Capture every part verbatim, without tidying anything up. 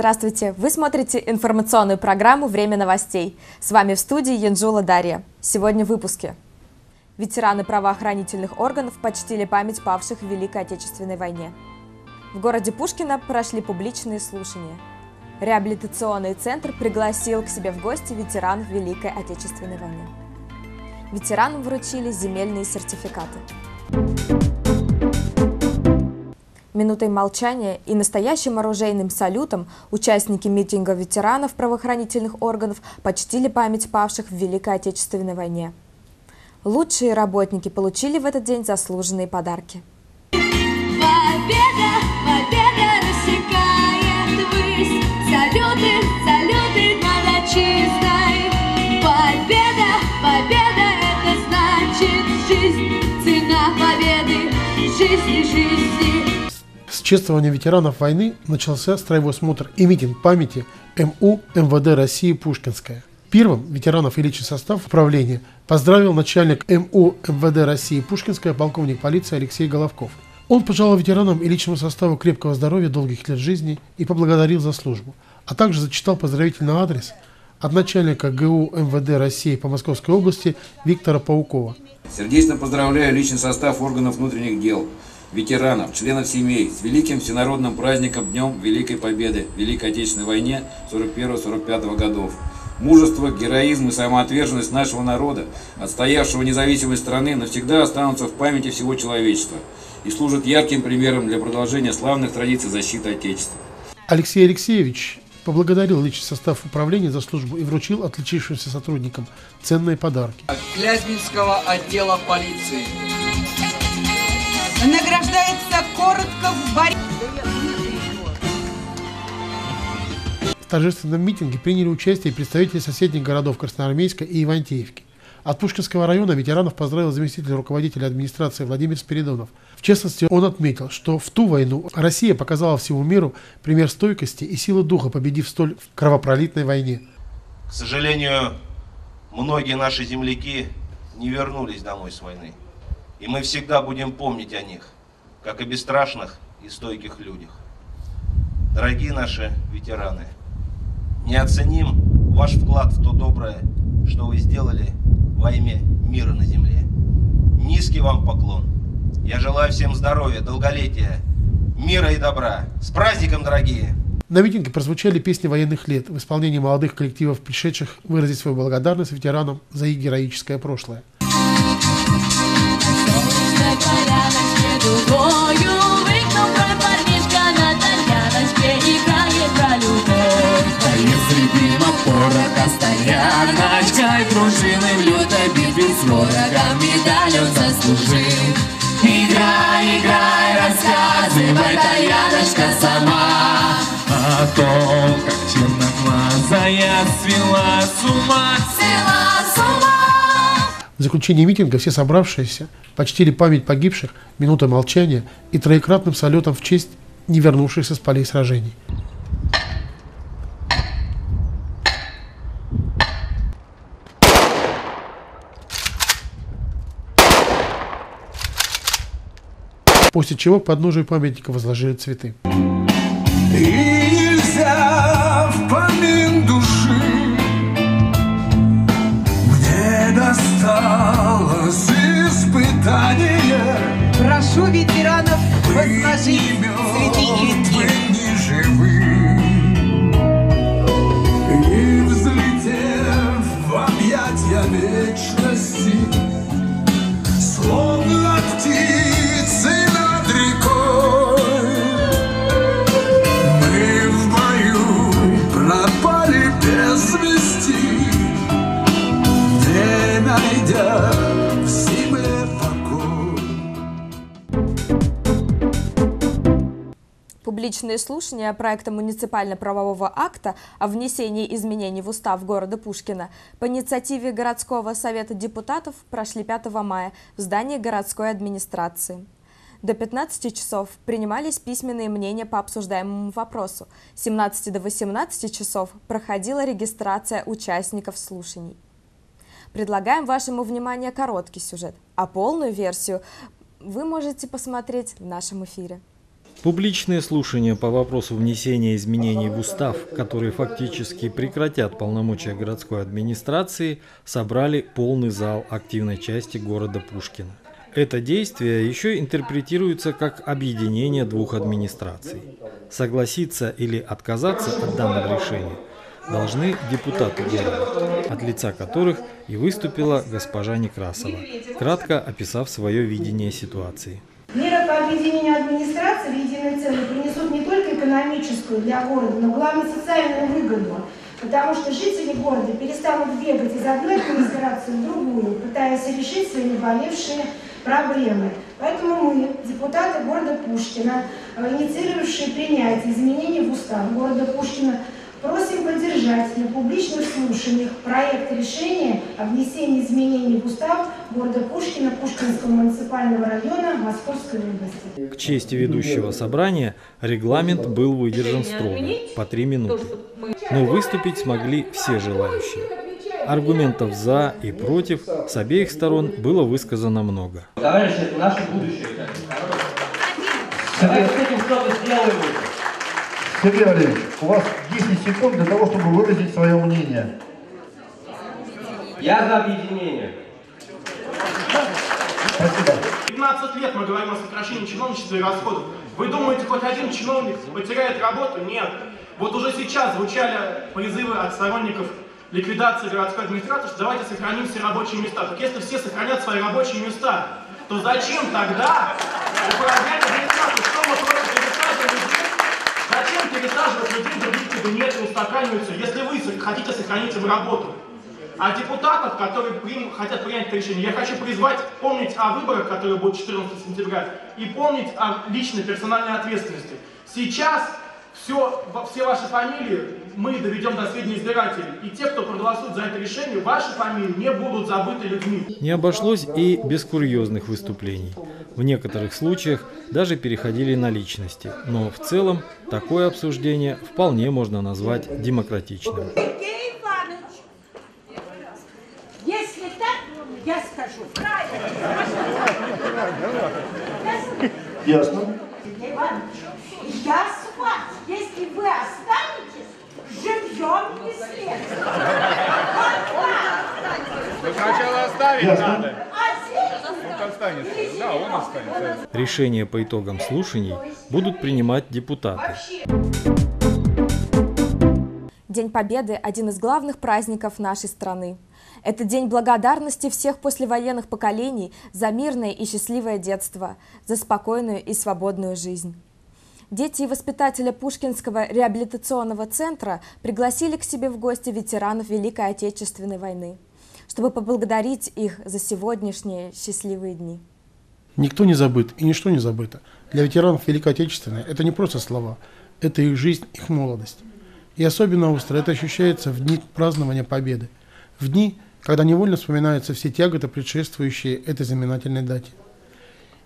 Здравствуйте! Вы смотрите информационную программу «Время новостей». С вами в студии Янджула Дарья. Сегодня в выпуске. Ветераны правоохранительных органов почтили память павших в Великой Отечественной войне. В городе Пушкино прошли публичные слушания. Реабилитационный центр пригласил к себе в гости ветеранов Великой Отечественной войны. Ветеранам вручили земельные сертификаты. Минутой молчания и настоящим оружейным салютом участники митинга ветеранов правоохранительных органов почтили память павших в Великой Отечественной войне. Лучшие работники получили в этот день заслуженные подарки. Победа, победа рассекает высь, салюты, салюты над отчизной. Победа, победа, это значит жизнь, цена победы, жизни, жизни. С чествования ветеранов войны начался строевой смотр и митинг памяти эм у эм вэ дэ России Пушкинская. Первым ветеранов и личный состав управления поздравил начальник эм у эм вэ дэ России Пушкинская полковник полиции Алексей Головков. Он пожелал ветеранам и личному составу крепкого здоровья, долгих лет жизни и поблагодарил за службу, а также зачитал поздравительный адрес от начальника гэ у эм вэ дэ России по Московской области Виктора Паукова. Сердечно поздравляю личный состав органов внутренних дел, ветеранов, членов семей с великим всенародным праздником Днем Великой Победы в Великой Отечественной войне сорок первого — сорок пятого годов. Мужество, героизм и самоотверженность нашего народа, отстоявшего независимость страны, навсегда останутся в памяти всего человечества и служат ярким примером для продолжения славных традиций защиты Отечества. Алексей Алексеевич поблагодарил личный состав управления за службу и вручил отличившимся сотрудникам ценные подарки. От Клязьминского отдела полиции награждается коротко в баре. В торжественном митинге приняли участие представители соседних городов Красноармейска и Ивантеевки. От Пушкинского района ветеранов поздравил заместитель руководителя администрации Владимир Спиридонов. В частности, он отметил, что в ту войну Россия показала всему миру пример стойкости и силы духа, победив столь в кровопролитной войне. К сожалению, многие наши земляки не вернулись домой с войны. И мы всегда будем помнить о них, как о бесстрашных и стойких людях. Дорогие наши ветераны, неоценим ваш вклад в то доброе, что вы сделали во имя мира на земле. Низкий вам поклон. Я желаю всем здоровья, долголетия, мира и добра. С праздником, дорогие! На митинге прозвучали песни военных лет в исполнении молодых коллективов, пришедших выразить свою благодарность ветеранам за их героическое прошлое. Россияночка, дружины в лютой битве с ворогом медаль он заслужил. Играй, играй, рассказывай, Таяночка, сама о том, как черноглазая свела с ума, свела с ума. В заключении митинга все собравшиеся почтили память погибших минутой молчания и троекратным салютом в честь не вернувшихся с полей сражений. После чего к подножию памятника возложили цветы. И нельзя в помин души мне досталось испытание. Прошу ветеранов возложить цветы ниже. И взлетев в объятья вечности, словно птицы. Публичные слушания проекта муниципально-правового акта о внесении изменений в устав города Пушкина по инициативе городского совета депутатов прошли пятого мая в здании городской администрации. До пятнадцати часов принимались письменные мнения по обсуждаемому вопросу. С семнадцати до восемнадцати часов проходила регистрация участников слушаний. Предлагаем вашему вниманию короткий сюжет, а полную версию вы можете посмотреть в нашем эфире. Публичные слушания по вопросу внесения изменений в устав, которые фактически прекратят полномочия городской администрации, собрали полный зал активной части города Пушкина. Это действие еще интерпретируется как объединение двух администраций. Согласиться или отказаться от данного решения должны депутаты города, от лица которых и выступила госпожа Некрасова, кратко описав свое видение ситуации. Меры по объединению администрации в единое целое принесут не только экономическую для города, но главное социальную выгоду, потому что жители города перестанут бегать из одной администрации в другую, пытаясь решить свои наболевшие проблемы. Поэтому мы, депутаты города Пушкина, инициировавшие принятие изменений в устав города Пушкина, просим поддержать на публичных слушаниях проект решения о внесении изменений в устав города Пушкина Пушкинского муниципального района Московской области. К чести ведущего собрания регламент был выдержан строго, по три минуты. Но выступить смогли все желающие. Аргументов за и против с обеих сторон было высказано много. Товарищи, это наше будущее. Давайте с этим что-то сделаем. Сергей Валерьевич, у вас десять секунд для того, чтобы выразить свое мнение. Я за объединение. Спасибо. пятнадцать лет мы говорим о сокращении чиновничества и расходов. Вы думаете, хоть один чиновник потеряет работу? Нет. Вот уже сейчас звучали призывы от сторонников ликвидации городской администрации, что давайте сохраним все рабочие места. Так если все сохранят свои рабочие места, то зачем тогда управлять администрацию? Что мы против администрации? Зачем пересаживать людей в другие кабинеты, устаканиваются, если вы хотите сохранить им работу? А депутатов, которые прим... хотят принять это решение, я хочу призвать помнить о выборах, которые будут четырнадцатого сентября, и помнить о личной персональной ответственности. Сейчас все, все ваши фамилии мы доведем до сведения избирателей, и те, кто проголосует за это решение, ваши фамилии не будут забыты людьми. Не обошлось и без курьезных выступлений. В некоторых случаях даже переходили на личности, но в целом такое обсуждение вполне можно назвать демократичным. Евгений Иванович, если так, я скажу. Правильно. Ясно. Евгений Иванович, я с вас, если вы останетесь, живьем не след. Вот сначала оставить надо. Да, он останется. Решение по итогам слушаний будут принимать депутаты. День Победы – один из главных праздников нашей страны. Это день благодарности всех послевоенных поколений за мирное и счастливое детство, за спокойную и свободную жизнь. Дети и воспитатели Пушкинского реабилитационного центра пригласили к себе в гости ветеранов Великой Отечественной войны, чтобы поблагодарить их за сегодняшние счастливые дни. Никто не забыт и ничто не забыто. Для ветеранов Великой Отечественной это не просто слова, это их жизнь, их молодость. И особенно остро это ощущается в дни празднования Победы, в дни, когда невольно вспоминаются все тяготы, предшествующие этой знаменательной дате.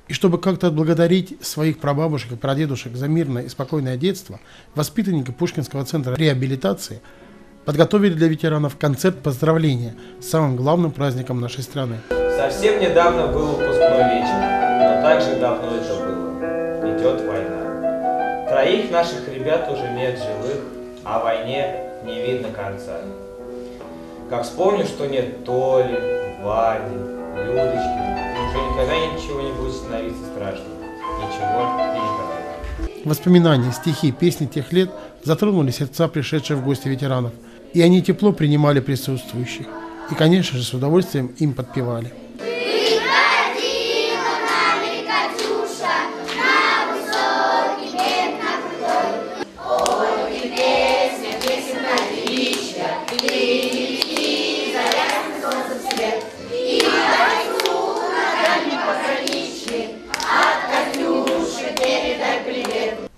И чтобы как-то отблагодарить своих прабабушек и прадедушек за мирное и спокойное детство, воспитанники Пушкинского центра реабилитации – подготовили для ветеранов концерт поздравления с самым главным праздником нашей страны. Совсем недавно был выпускной вечер, но так же давно это было. Идет война. Троих наших ребят уже нет живых, а войне не видно конца. Как вспомню, что нет Толи, Вади, Людочки, уже никогда ничего не будет становиться страшным. Ничего и никогда. Воспоминания, стихи, песни тех лет затронули сердца пришедших в гости ветеранов. И они тепло принимали присутствующих. И, конечно же, с удовольствием им подпевали.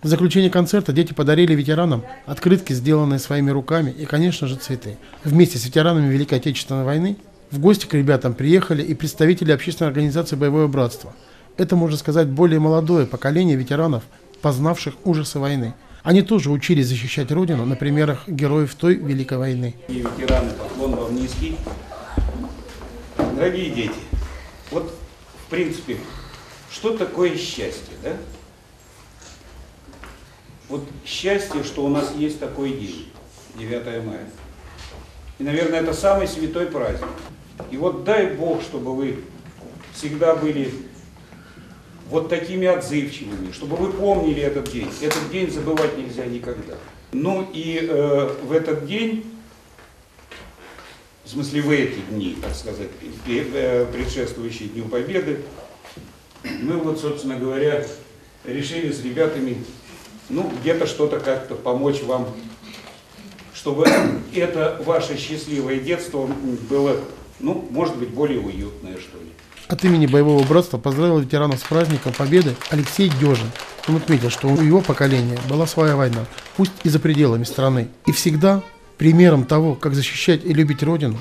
В заключение концерта дети подарили ветеранам открытки, сделанные своими руками, и, конечно же, цветы. Вместе с ветеранами Великой Отечественной войны в гости к ребятам приехали и представители общественной организации «Боевое братство». Это, можно сказать, более молодое поколение ветеранов, познавших ужасы войны. Они тоже учились защищать Родину на примерах героев той Великой войны. И ветераны, поклон вам низкий. Дорогие дети, вот, в принципе, что такое счастье, да? Вот счастье, что у нас есть такой день, девятое мая. И, наверное, это самый святой праздник. И вот дай Бог, чтобы вы всегда были вот такими отзывчивыми, чтобы вы помнили этот день. Этот день забывать нельзя никогда. Ну и э, в этот день, в смысле в эти дни, так сказать, предшествующие Дню Победы, мы вот, собственно говоря, решили с ребятами, ну, где-то что-то как-то помочь вам, чтобы это ваше счастливое детство было, ну, может быть, более уютное, что ли. От имени Боевого братства поздравил ветеранов с праздником Победы Алексей Дежин. Он отметил, что у его поколения была своя война, пусть и за пределами страны. И всегда примером того, как защищать и любить Родину,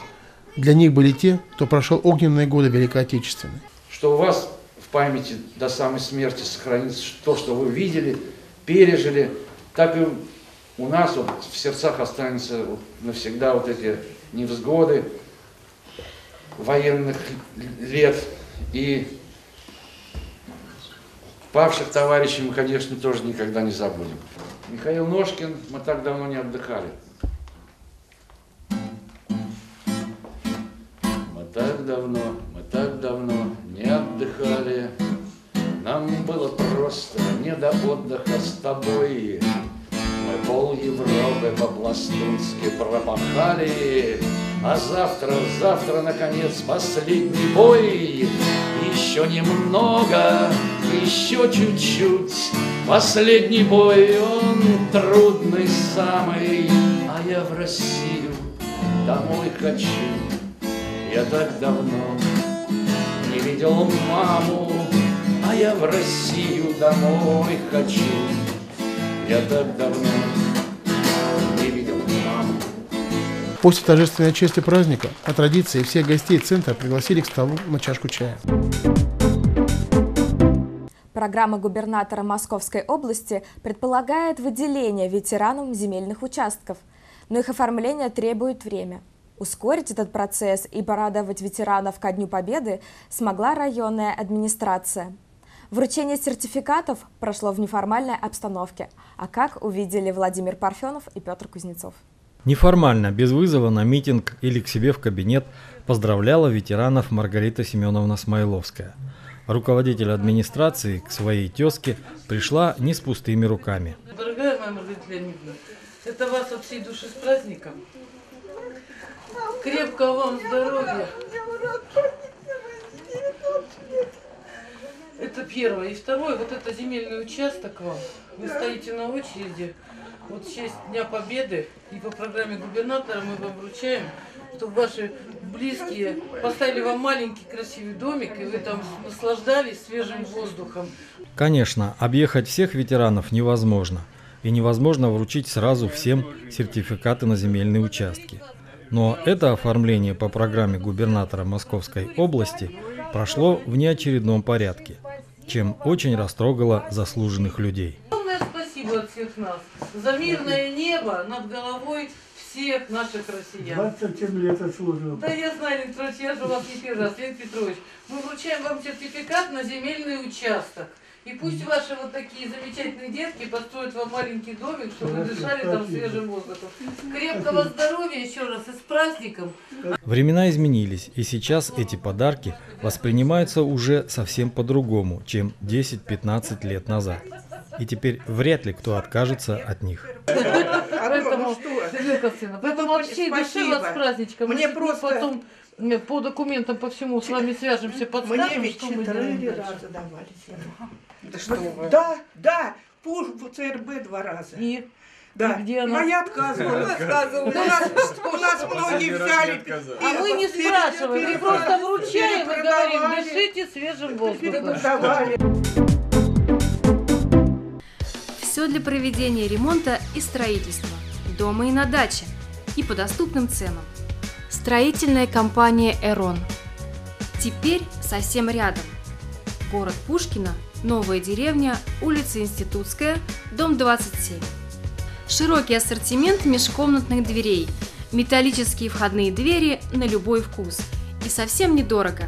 для них были те, кто прошел огненные годы Великой Отечественной. Что у вас в памяти до самой смерти сохранится то, что вы видели, пережили, так и у нас вот в сердцах останется вот навсегда вот эти невзгоды военных лет. И павших товарищей мы, конечно, тоже никогда не забудем. Михаил Ножкин, мы так давно не отдыхали. Мы так давно, мы так давно не отдыхали. Нам было просто не до отдыха с тобой. Мы пол Европы по-пластунски пропахали. А завтра, завтра, наконец, последний бой. Еще немного, еще чуть-чуть. Последний бой, он трудный самый. А я в Россию домой хочу. Я так давно не видел маму. А я в Россию домой хочу. Я так давно не видел маму. После торжественной части праздника по традиции всех гостей центра пригласили к столу на чашку чая. Программа губернатора Московской области предполагает выделение ветеранам земельных участков, но их оформление требует время. Ускорить этот процесс и порадовать ветеранов ко Дню Победы смогла районная администрация. Вручение сертификатов прошло в неформальной обстановке, а как увидели Владимир Парфенов и Петр Кузнецов. Неформально, без вызова на митинг или к себе в кабинет, поздравляла ветеранов Маргарита Семеновна Смайловская. Руководитель администрации к своей тезке пришла не с пустыми руками. Дорогая моя Маргарита Леонидовна, это вас от всей души с праздником. Крепкого вам здоровья. Это первое. И второе, вот это земельный участок вам. Вы стоите на очереди. Вот в честь Дня Победы и по программе губернатора мы вам вручаем, чтобы ваши близкие поставили вам маленький красивый домик, и вы там наслаждались свежим воздухом. Конечно, объехать всех ветеранов невозможно. И невозможно вручить сразу всем сертификаты на земельные участки. Но это оформление по программе губернатора Московской области прошло в неочередном порядке, чем очень растрогало заслуженных людей. Огромное спасибо от всех нас за мирное небо над головой всех наших россиян. двадцать семь лет отслужил. Да я знаю, Виктор Петрович, я же у вас не первый раз, Виктор Петрович. Мы вручаем вам сертификат на земельный участок. И пусть ваши вот такие замечательные детки построят вам маленький домик, чтобы вы дышали там свежим воздухом. Крепкого здоровья еще раз и с праздником. Времена изменились, и сейчас эти подарки воспринимаются уже совсем по-другому, чем десять-пятнадцать лет назад. И теперь вряд ли кто откажется от них. Поэтому, Поэтому вообще души вас с праздничком. Мне просто потом... По документам, по всему с вами свяжемся, подскажем, мне ведь что мы делаем раза давали. Да, что вы? Да, да, пуш в ЦРБ два раза. И? Да. И где она? А я отказывала. отказывала. Да. У нас, у нас многие взяли. А мы не спрашиваем, мы просто вручаем и говорим, дышите свежим воздухом. Все для проведения ремонта и строительства, дома и на даче, и по доступным ценам. Строительная компания «Эрон». Теперь совсем рядом. Город Пушкино, новая деревня, улица Институтская, дом двадцать семь. Широкий ассортимент межкомнатных дверей, металлические входные двери на любой вкус. И совсем недорого.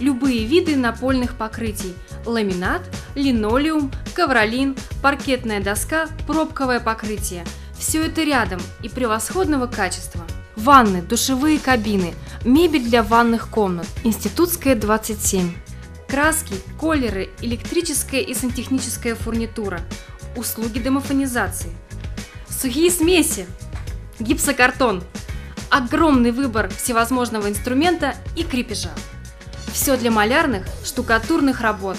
Любые виды напольных покрытий – ламинат, линолеум, ковролин, паркетная доска, пробковое покрытие. Все это рядом и превосходного качества. Ванны, душевые кабины, мебель для ванных комнат. Институтская, двадцать семь. Краски, колеры, электрическая и сантехническая фурнитура. Услуги домофонизации. Сухие смеси. Гипсокартон. Огромный выбор всевозможного инструмента и крепежа. Все для малярных, штукатурных работ.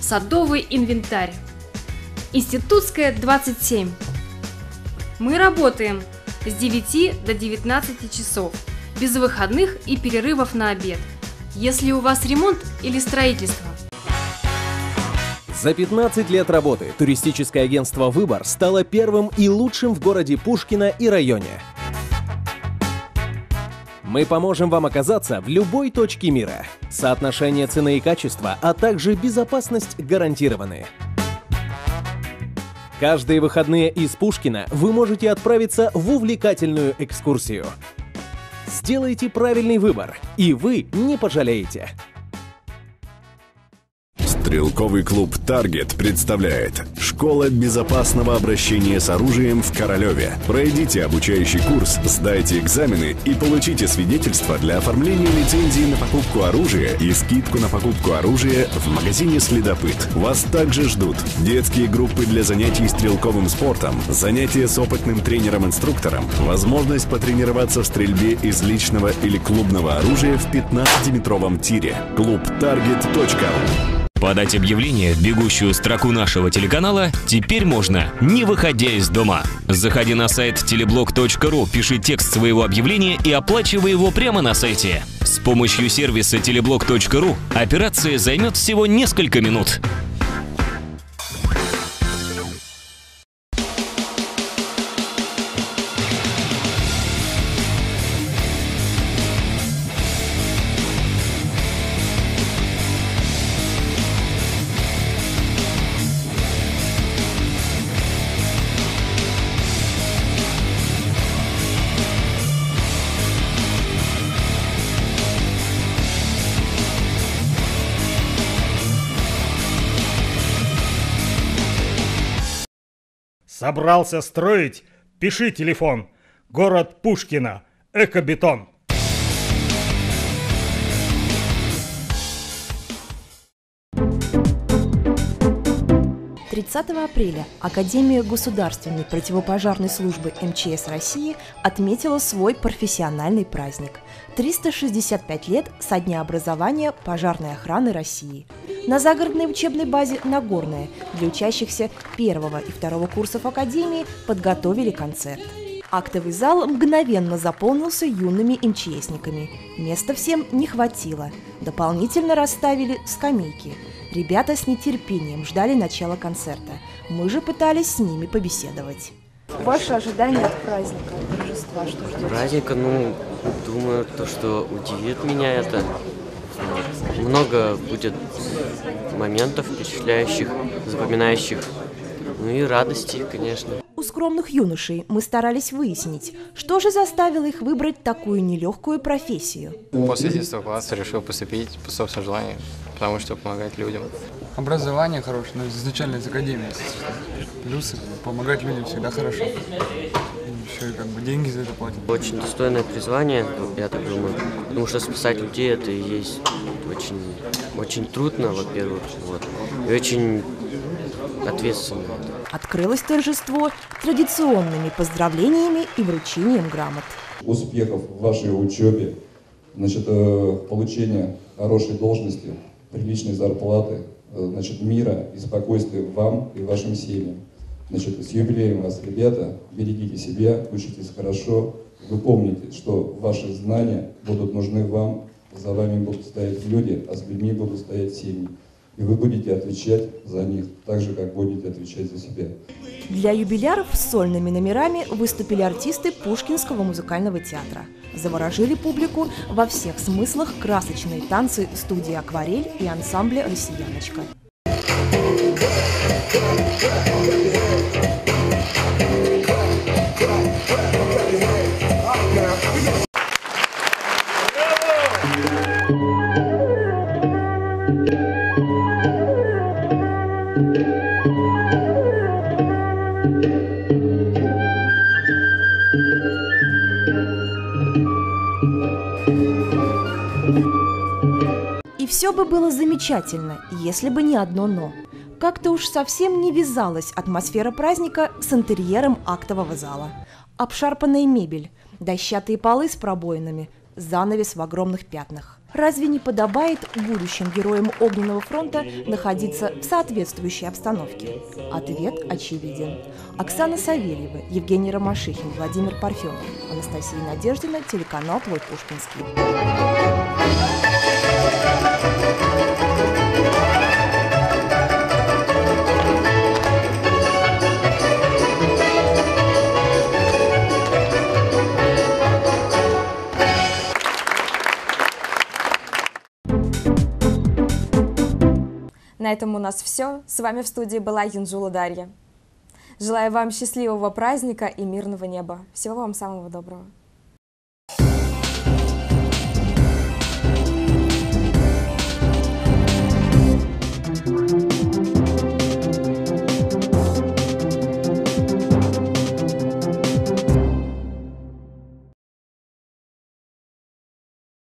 Садовый инвентарь. Институтская, двадцать семь. Мы работаем с девяти до девятнадцати часов, без выходных и перерывов на обед, если у вас ремонт или строительство. За пятнадцать лет работы туристическое агентство «Выбор» стало первым и лучшим в городе Пушкина и районе. Мы поможем вам оказаться в любой точке мира. Соотношение цены и качества, а также безопасность гарантированы. Каждые выходные из Пушкина вы можете отправиться в увлекательную экскурсию. Сделайте правильный выбор, и вы не пожалеете. Стрелковый клуб «Таргет» представляет «Школа безопасного обращения с оружием в Королеве». Пройдите обучающий курс, сдайте экзамены и получите свидетельство для оформления лицензии на покупку оружия и скидку на покупку оружия в магазине «Следопыт». Вас также ждут детские группы для занятий стрелковым спортом, занятия с опытным тренером-инструктором, возможность потренироваться в стрельбе из личного или клубного оружия в пятнадцатиметровом тире. Клуб «Таргет.ру». Подать объявление в бегущую строку нашего телеканала теперь можно, не выходя из дома. Заходи на сайт телеблок точка ру, пиши текст своего объявления и оплачивай его прямо на сайте. С помощью сервиса телеблок точка ру операция займет всего несколько минут. Собрался строить? Пиши телефон. Город Пушкина. Экобетон. тридцатого апреля Академия Государственной противопожарной службы МЧС России отметила свой профессиональный праздник – триста шестьдесят пять лет со дня образования пожарной охраны России. На загородной учебной базе «Нагорная» для учащихся первого и второго курсов Академии подготовили концерт. Актовый зал мгновенно заполнился юными МЧСниками. Места всем не хватило. Дополнительно расставили скамейки. Ребята с нетерпением ждали начала концерта. Мы же пытались с ними побеседовать. Ваше ожидание от праздника, от торжества, что ждете? Праздника, ну, думаю, то, что удивит меня это. Много будет моментов впечатляющих, запоминающих, ну и радости, конечно. У скромных юношей мы старались выяснить, что же заставило их выбрать такую нелегкую профессию. После десятого класса решил поступить по собственному желанию, потому что помогать людям. Образование хорошее, но изначально из академии. Плюсы, помогать людям всегда хорошо. Еще и как бы деньги за это платят. Очень достойное призвание, я так думаю, потому что спасать людей это и есть очень, очень трудно, во-первых, вот, и очень ответственно. Открылось торжество традиционными поздравлениями и вручением грамот. Успехов в вашей учебе, значит, получения хорошей должности, приличной зарплаты, значит, мира и спокойствия вам и вашим семьям. Значит, с юбилеем вас, ребята, берегите себя, учитесь хорошо. Вы помните, что ваши знания будут нужны вам, за вами будут стоять люди, а с людьми будут стоять семьи. И вы будете отвечать за них, так же, как будете отвечать за себя. Для юбиляров с сольными номерами выступили артисты Пушкинского музыкального театра. Заворожили публику во всех смыслах красочные танцы студии «Акварель» и ансамбля «Россияночка». Thank you. Все бы было замечательно, если бы не одно «но». Как-то уж совсем не вязалась атмосфера праздника с интерьером актового зала. Обшарпанная мебель, дощатые полы с пробоинами, занавес в огромных пятнах. Разве не подобает будущим героям Огненного фронта находиться в соответствующей обстановке? Ответ очевиден. Оксана Савельева, Евгений Ромашихин, Владимир Парфенов, Анастасия Надеждина, телеканал «Твой Пушкинский». На этом у нас все. С вами в студии была Янджула Дарья. Желаю вам счастливого праздника и мирного неба. Всего вам самого доброго. Thank you.